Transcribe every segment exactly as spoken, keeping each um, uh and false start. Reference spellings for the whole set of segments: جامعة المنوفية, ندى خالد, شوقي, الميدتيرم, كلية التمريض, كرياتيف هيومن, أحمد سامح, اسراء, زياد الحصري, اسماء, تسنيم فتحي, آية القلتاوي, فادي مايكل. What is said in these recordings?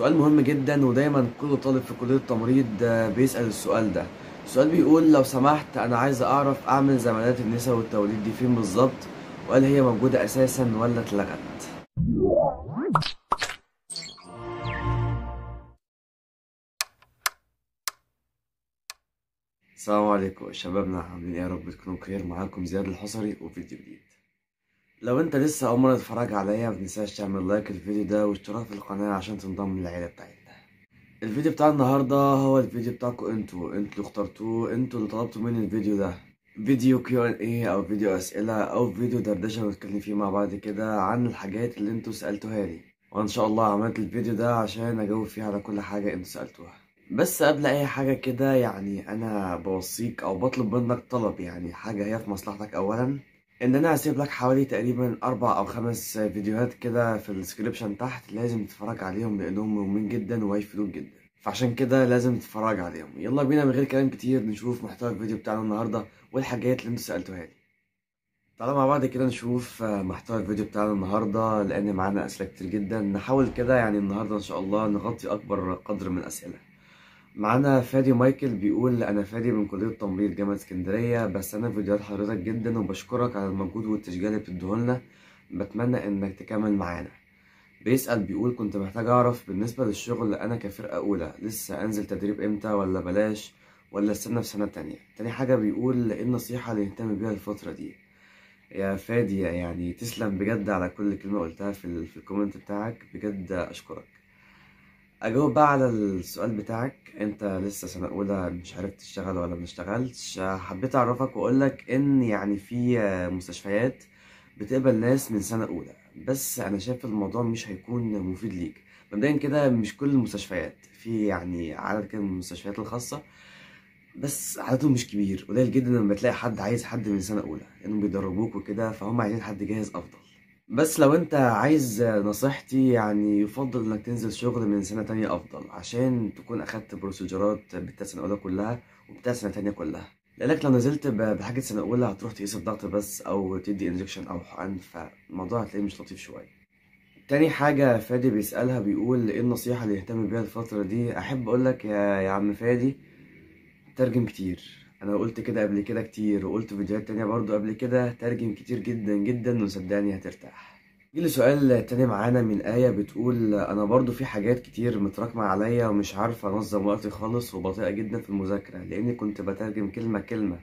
سؤال مهم جدا ودايما كل طالب في كلية التمريض بيسأل السؤال ده. السؤال بيقول لو سمحت انا عايز اعرف اعمل زمالات النساء والتوليد دي فين بالظبط، وهل هي موجودة اساسا ولا اتلغت؟ السلام عليكم يا شبابنا، عاملين ايه؟ يا رب تكونوا بخير. معاكم زياد الحصري وفيديو جديد. لو انت لسه اول مره تتفرج عليا متنساش تعمل لايك للفيديو ده واشتراك في القناه عشان تنضم للعيله بتاعتنا. الفيديو بتاع النهارده هو الفيديو بتاعكم انتوا، انتوا اللي اخترتوه، انتوا اللي طلبتوا مني الفيديو ده. فيديو كيو ان اي او فيديو اسئله او فيديو دردشه بنتكلم فيه مع بعض كده عن الحاجات اللي انتوا سالتوها لي، وان شاء الله عملت الفيديو ده عشان اجاوب فيه على كل حاجه انتوا سالتوها. بس قبل اي حاجه كده يعني انا بوصيك او بطلب منك طلب، يعني حاجه هي في مصلحتك. اولا ان انا هسيب لك حوالي تقريبا اربع او خمس فيديوهات كده في الديسكريبشن تحت، لازم تتفرج عليهم لانهم مهمين جدا وهيفيدوك جدا، فعشان كده لازم تتفرج عليهم. يلا بينا من غير كلام كتير نشوف محتوى الفيديو بتاعنا النهارده والحاجات اللي انتوا سالتوها لي. تعالوا مع بعض كده نشوف محتوى الفيديو بتاعنا النهارده لان معانا اسئله كتير جدا، نحاول كده يعني النهارده ان شاء الله نغطي اكبر قدر من الاسئله. معانا فادي مايكل بيقول انا فادي من كليه تمريض جامعه اسكندريه، بس انا فيديوهات حضرتك جدا وبشكرك على المجهود والتشجيع اللي بتديهولنا، بتمنى انك تكمل معانا. بيسال بيقول كنت محتاج اعرف بالنسبه للشغل انا كفرقه اولى لسه انزل تدريب امتى، ولا بلاش، ولا استنى في سنه تانية؟ تاني حاجه بيقول ايه النصيحه اللي يهتم بيها الفتره دي؟ يا فادي يعني تسلم بجد على كل كلمه قلتها في, في الكومنت بتاعك، بجد اشكرك. اجاوب بقى على السؤال بتاعك، انت لسه سنه اولى مش عارف تشتغل ولا ما اشتغلتش. حبيت اعرفك واقولك ان يعني في مستشفيات بتقبل ناس من سنه اولى، بس انا شايف الموضوع مش هيكون مفيد ليك. مبدئيا كده مش كل المستشفيات، في يعني عدد كده من المستشفيات الخاصه بس عددهم مش كبير، قليل جدا لما بتلاقي حد عايز حد من سنه اولى لانهم بيدربوك وكده، فهم عايزين حد جاهز افضل. بس لو انت عايز نصيحتي يعني يفضل انك تنزل شغل من سنة تانية افضل، عشان تكون اخدت بروسيجرات بتاع سنة اولى كلها وبتاع سنة تانية كلها، لانك لو نزلت بحاجة سنة اولى هتروح تقيس الضغط بس او تدي انجكشن او حقن، فالموضوع هتلاقيه مش لطيف شوية. تاني حاجة فادي بيسألها بيقول ايه النصيحة اللي يهتم بيها الفترة دي؟ احب اقولك يا, يا عم فادي ترجم كتير، انا قلت كده قبل كده كتير وقلت فيديوهات تانية برضو قبل كده، ترجم كتير جدا جدا وصدقني هترتاح. جيلي سؤال تاني معانا من آية بتقول انا برضو في حاجات كتير متراكمة عليا ومش عارفة انظم وقتي خالص وبطيئة جدا في المذاكرة، لاني كنت بترجم كلمة كلمة،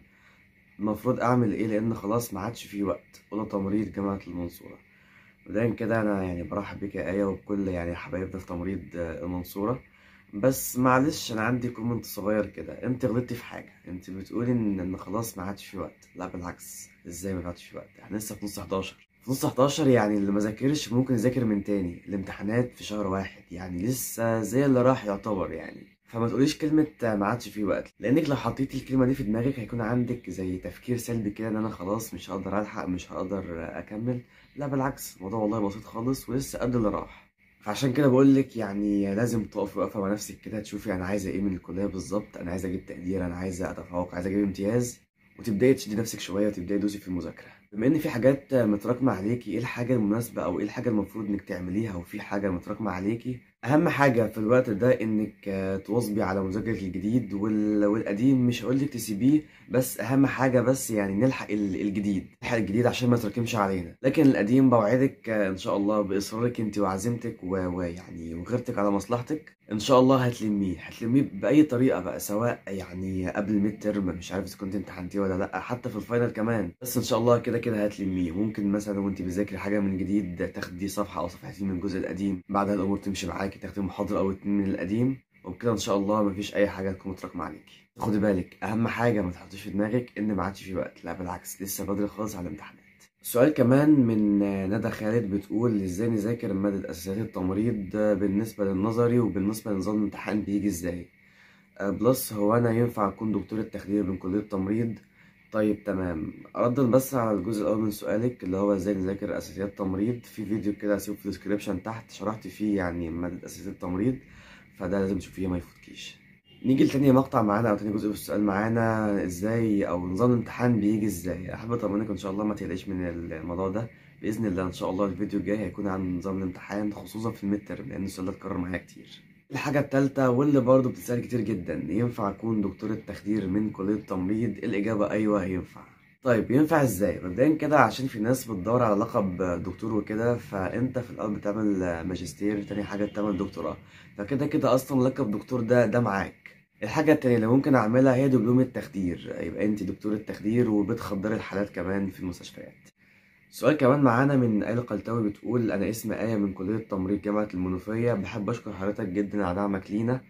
المفروض اعمل ايه لان خلاص ما عادش في وقت؟ اولى تمريض جامعة المنصورة. مبدئيا كده انا يعني برحب بيك يا آية وبكل يعني حبايبنا في تمريض المنصورة، بس معلش انا عندي كومنت صغير كده. انت غلطتي في حاجه، انت بتقولي ان ان خلاص ما عادش في وقت، لا بالعكس، ازاي ما عادش في وقت؟ احنا لسه في نص حداشر، في نص حداشر يعني اللي ما ذاكرش ممكن يذاكر من تاني، الامتحانات في شهر واحد يعني لسه زي اللي راح يعتبر يعني، فما تقوليش كلمه ما عادش في وقت، لانك لو حطيتي الكلمه دي في دماغك هيكون عندك زي تفكير سلبي كده ان انا خلاص مش هقدر الحق مش هقدر اكمل، لا بالعكس الموضوع والله بسيط خالص ولسه قد اللي راح. عشان كده بقولك يعني لازم تقف واقفه مع نفسك كده تشوفي انا عايزه ايه من الكليه بالظبط، انا عايزه اجيب تقدير، انا عايزه اتفوق، عايزه اجيب امتياز، وتبداي تشدي نفسك شويه وتبداي تدوسي في المذاكره. بما ان في حاجات متراكمه عليكي، ايه الحاجه المناسبه او ايه الحاجه المفروض انك تعمليها؟ وفي حاجه متراكمه عليكي، اهم حاجه في الوقت ده انك تواظبي على مذاكرة الجديد والقديم، مش هقولك تسيبيه، بس اهم حاجه بس يعني نلحق الجديد، نلحق الجديد عشان ما تركمش علينا، لكن القديم بوعدك ان شاء الله باصرارك انت وعزيمتك ويعني وغيرتك على مصلحتك ان شاء الله هتلميه، هتلميه باي طريقه بقى، سواء يعني قبل الميد ترم مش عارف اذا كنت امتحنتيه ولا لا، حتى في الفاينل كمان، بس ان شاء الله كده كده هتلميه. ممكن مثلا وانت بتذاكري حاجه من جديد تاخدي صفحه او صفحتين من الجزء القديم، بعدها الامور تمشي معاكي، تاخدي محاضرة أو اتنين من القديم، وبكده إن شاء الله مفيش أي حاجة تكون متراكمة عليكي. خدي بالك، أهم حاجة ما تحطيش في دماغك إن ما عادش في وقت، لا بالعكس لسه بدري خالص على الامتحانات. سؤال كمان من ندى خالد بتقول إزاي نذاكر مادة أساسيات التمريض بالنسبة للنظري وبالنسبة لنظام الامتحان بيجي إزاي؟ بلس هو أنا ينفع أكون دكتورة تخدير من كلية التمريض؟ طيب تمام، ردًا بس على الجزء الاول من سؤالك اللي هو ازاي نذاكر اساسيات التمريض، في فيديو كده هسيبه في الديسكريبشن تحت شرحت فيه يعني ماده اساسيات التمريض، فده لازم تشوفيه ما يفوتكيش. نيجي لتاني مقطع معانا او تاني جزء في السؤال معانا، ازاي او نظام الامتحان بيجي ازاي. احب اطمنك ان شاء الله ما تقلقيش من الموضوع ده، باذن الله. ان شاء الله الفيديو الجاي هيكون عن نظام الامتحان خصوصا في الميد تيرم، لان السؤال ده اتكرر معايا كتير. الحاجه الثالثه واللي برضه بتتسال كتير جدا، ينفع اكون دكتوره تخدير من كليه تمريض؟ الاجابه ايوه ينفع. طيب ينفع ازاي؟ مبدئيا كده عشان في ناس بتدور على لقب دكتور وكده، فانت في الاول بتعمل ماجستير، تاني حاجه بتعمل دكتوراه، فكده كده اصلا لقب دكتور ده ده معاك. الحاجة التانية اللي ممكن أعملها هي دبلوم التخدير، يبقى أنت دكتور التخدير وبتخدري الحالات كمان في المستشفيات. سؤال كمان معانا من آية القلتاوي بتقول: أنا اسمي آية من كلية تمريض جامعة المنوفية، بحب أشكر حضرتك جدا على دعمك لينا،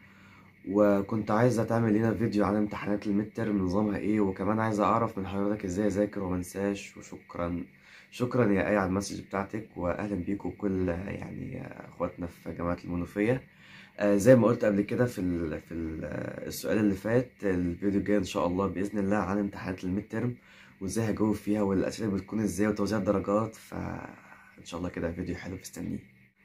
وكنت عايزة تعمل لنا فيديو عن امتحانات الميد تيرم نظامها إيه، وكمان عايزة أعرف من حضرتك إزاي أذاكر ومنساش، وشكرا. شكرا يا آية على المسج بتاعتك، وأهلا بيكم كل يعني إخواتنا في جامعة المنوفية. زي ما قلت قبل كده في ال في ال السؤال اللي فات، الفيديو الجاي ان شاء الله باذن الله عن امتحانات الميد تيرم وازاي هجاوب فيها والاسئله بتكون ازاي وتوزيع الدرجات، فان شاء الله كده فيديو حلو مستنيه.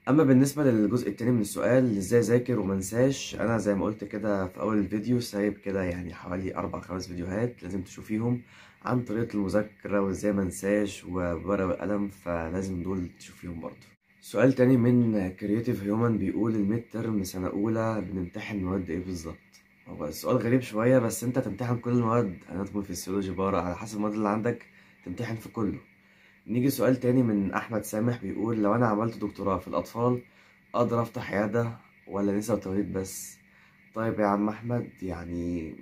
اما بالنسبه للجزء التاني من السؤال ازاي اذاكر ومنساش، انا زي ما قلت كده في اول الفيديو سايب كده يعني حوالي اربع خمس فيديوهات لازم تشوفيهم عن طريقه المذاكره وازاي منساش وبورقه وقلم، فلازم دول تشوفيهم برضه. سؤال تاني من كرياتيف هيومن بيقول: الميد تيرم سنة أولى بنمتحن مواد إيه بالظبط؟ هو السؤال غريب شوية، بس أنت تمتحن كل المواد، أناتومي، فيسيولوجي، بارة، على حسب المواد اللي عندك تمتحن في كله. نيجي سؤال تاني من أحمد سامح بيقول: لو أنا عملت دكتوراه في الأطفال أقدر أفتح عيادة ولا نساء وتوليد بس؟ طيب يا عم أحمد، يعني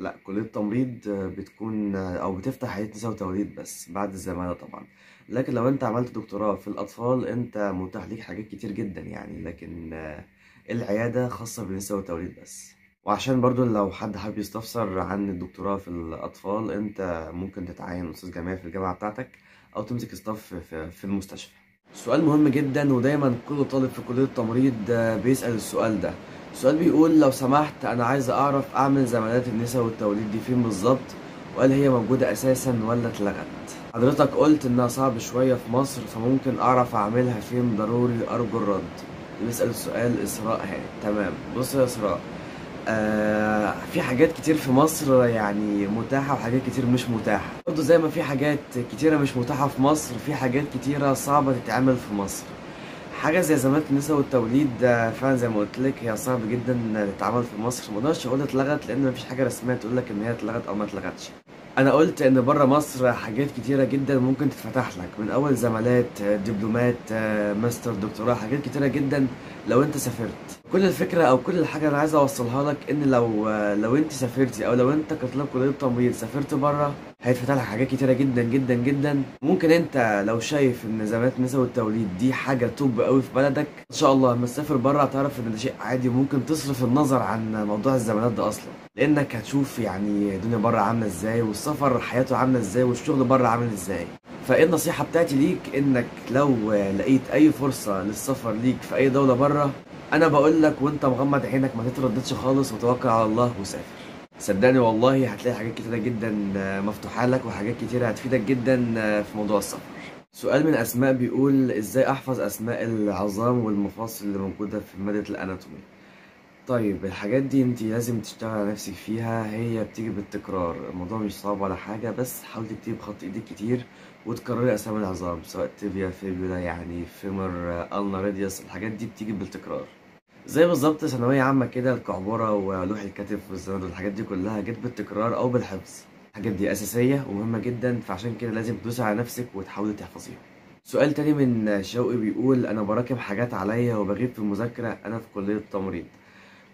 لأ، كلية التمريض بتكون أو بتفتح عيادة نساء وتوليد بس بعد الزمالة طبعا، لكن لو أنت عملت دكتوراه في الأطفال أنت متاح ليك حاجات كتير جدا يعني، لكن العيادة خاصة بالنساء والتوليد بس. وعشان برضو لو حد حابب يستفسر عن الدكتوراه في الأطفال، أنت ممكن تتعين أستاذ جامعي في الجامعة بتاعتك أو تمسك استاف في المستشفى. سؤال مهم جدا ودايما كل طالب في كلية التمريض بيسأل السؤال ده. السؤال بيقول: لو سمحت أنا عايز أعرف أعمل زمالات النساء والتوليد دي فين بالظبط؟ وقال هي موجودة أساسا ولا اتلغت؟ حضرتك قلت إنها صعب شوية في مصر، فممكن أعرف أعملها فين ضروري، أرجو الرد. بيسأل السؤال اسراء اهي. تمام، بص يا اسراء، آه في حاجات كتير في مصر يعني متاحة وحاجات كتير مش متاحة، برضه زي ما في حاجات كتيرة مش متاحة في مصر في حاجات كتيرة صعبة تتعمل في مصر. حاجة زي زمالة النساء والتوليد فعلا زي ما قلت لك هي صعب جدا تتعمل في مصر، مقدرش اقول اتلغت لان مفيش حاجة رسمية تقول لك ان هي اتلغت او ما اتلغتش. انا قلت ان بره مصر حاجات كتيرة جدا ممكن تتفتح لك، من اول زمالات، دبلومات، ماستر، دكتوراه، حاجات كتيرة جدا لو انت سافرت. كل الفكرة او كل الحاجة انا عايز اوصلها لك ان لو لو انت سافرتي او لو انت كطالب كلية تمريض سافرت بره هيتفتح لك حاجات كتيرة جدا جدا جدا. ممكن انت لو شايف ان زمالات النساء والتوليد دي حاجة توب قوي في بلدك، ان شاء الله لما تسافر بره هتعرف ان ده شيء عادي وممكن تصرف النظر عن موضوع الزمالات ده اصلا، لانك هتشوف يعني الدنيا بره عاملة ازاي والسفر حياته عاملة ازاي والشغل بره عامل ازاي. فايه النصيحة بتاعتي ليك؟ انك لو لقيت اي فرصة للسفر ليك في اي دولة بره، انا بقول لك وانت مغمض عينك ما تترددش خالص وتوكل على الله وسافر. صدقني والله هتلاقي حاجات كتيرة جدا مفتوحة لك وحاجات كتيرة هتفيدك جدا في موضوع السفر. سؤال من اسماء بيقول: ازاي احفظ اسماء العظام والمفاصل اللي موجودة في مادة الاناتومي؟ طيب الحاجات دي انت لازم تشتغل على نفسك فيها، هي بتيجي بالتكرار، الموضوع مش صعب ولا حاجة، بس حاول تكتبي بخط ايديك كتير وتكرري اسامي العظام سواء تيبيا، فيبولا، يعني فيمر، النا، راديوس، الحاجات دي بتيجي بالتكرار. زي بالظبط ثانوية عامة كده، القعبرة ولوح الكتف والزند والحاجات دي كلها جت بالتكرار أو بالحفظ. الحاجات دي أساسية ومهمة جدا، فعشان كده لازم تدوسي على نفسك وتحاولي تحفظيها. سؤال تاني من شوقي بيقول: أنا براكم حاجات عليا وبغيب في المذاكرة، أنا في كلية تمريض.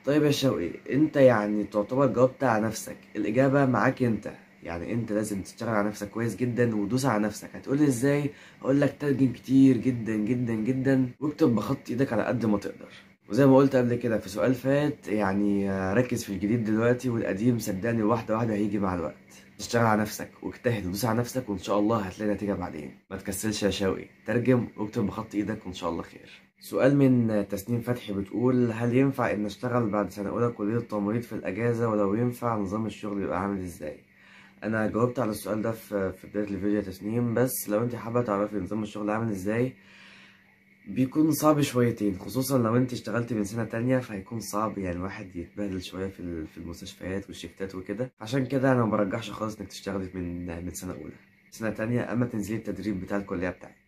طيب يا شوقي، أنت يعني تعتبر جاوبت على نفسك، الإجابة معاك أنت، يعني أنت لازم تشتغل على نفسك كويس جدا وتدوس على نفسك. هتقولي إزاي؟ أقول لك ترجم كتير جدا جدا جدا واكتب بخط إيدك على قد ما تقدر. وزي ما قلت قبل كده في سؤال فات، يعني ركز في الجديد دلوقتي والقديم صدقني واحده واحده هيجي مع الوقت. اشتغل على نفسك واجتهد ودوس على نفسك وان شاء الله هتلاقي نتيجه بعدين. ما تكسلش يا شوقي، ترجم واكتب بخط ايدك وان شاء الله خير. سؤال من تسنيم فتحي بتقول: هل ينفع ان اشتغل بعد سنه اولى كليه التمريض في الاجازه؟ ولو ينفع نظام الشغل يبقى عامل ازاي؟ انا جاوبت على السؤال ده في بدايه الفيديو يا تسنيم، بس لو انت حابه تعرفي نظام الشغل عامل ازاي بيكون صعب شويتين، خصوصا لو انت اشتغلت من سنة تانية فهيكون صعب يعني الواحد يتبهدل شوية في في المستشفيات والشيفتات وكده، عشان كده انا مبرجحش خالص انك تشتغلي من من سنة أولى، سنة تانية، اما تنزلي التدريب بتاع الكلية بتاعتك.